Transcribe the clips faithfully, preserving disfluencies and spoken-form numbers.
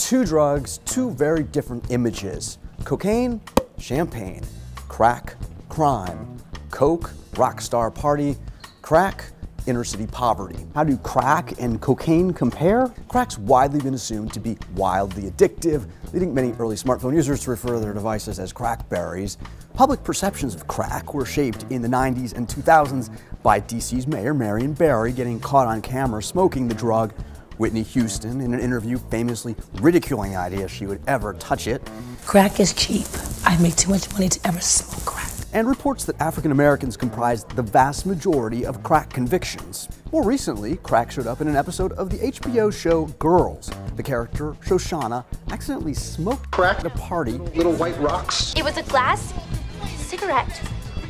Two drugs, two very different images. Cocaine, champagne. Crack, crime. Coke, rock star party. Crack, inner city poverty. How do crack and cocaine compare? Crack's widely been assumed to be wildly addictive, leading many early smartphone users to refer to their devices as crackberries. Public perceptions of crack were shaped in the nineties and two thousands by D C's Mayor Marion Barry getting caught on camera smoking the drug, Whitney Houston in an interview famously ridiculing the idea she would ever touch it. Crack is cheap. I make too much money to ever smoke crack. And reports that African Americans comprised the vast majority of crack convictions. More recently, crack showed up in an episode of the H B O show Girls. The character, Shoshana, accidentally smoked crack at a party. Little white rocks. It was a glass cigarette,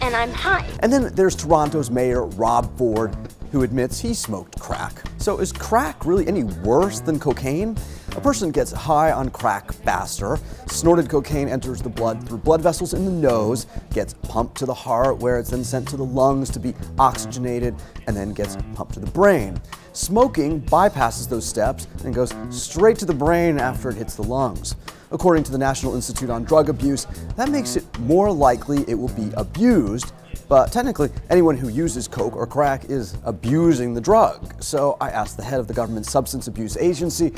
and I'm high. And then there's Toronto's mayor, Rob Ford, who admits he smoked crack. So is crack really any worse than cocaine? A person gets high on crack faster, snorted cocaine enters the blood through blood vessels in the nose, gets pumped to the heart where it's then sent to the lungs to be oxygenated, and then gets pumped to the brain. Smoking bypasses those steps and goes straight to the brain after it hits the lungs. According to the National Institute on Drug Abuse, that makes it more likely it will be abused, but technically anyone who uses coke or crack is abusing the drug. So I asked the head of the government's Substance Abuse Agency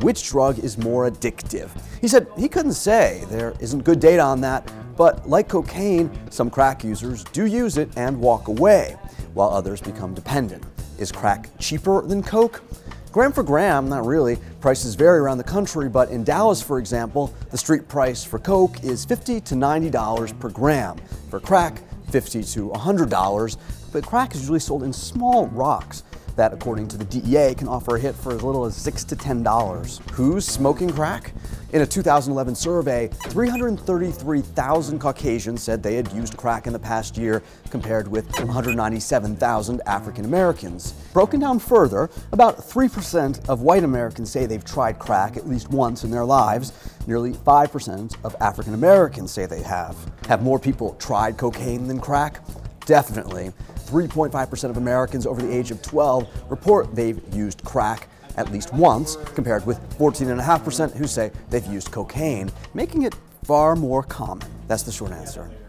which drug is more addictive. He said he couldn't say, there isn't good data on that, but like cocaine, some crack users do use it and walk away, while others become dependent. Is crack cheaper than coke? Gram for gram, not really. Prices vary around the country, but in Dallas, for example, the street price for coke is fifty to ninety dollars per gram. For crack, fifty to one hundred dollars. But crack is usually sold in small rocks that, according to the D E A, can offer a hit for as little as six to ten dollars. Who's smoking crack? In a two thousand eleven survey, three hundred thirty-three thousand Caucasians said they had used crack in the past year, compared with one hundred ninety-seven thousand African Americans. Broken down further, about three percent of white Americans say they've tried crack at least once in their lives. Nearly five percent of African Americans say they have. Have more people tried cocaine than crack? Definitely. three point five percent of Americans over the age of twelve report they've used crack at least once, compared with fourteen point five percent who say they've used cocaine, making it far more common. That's the short answer.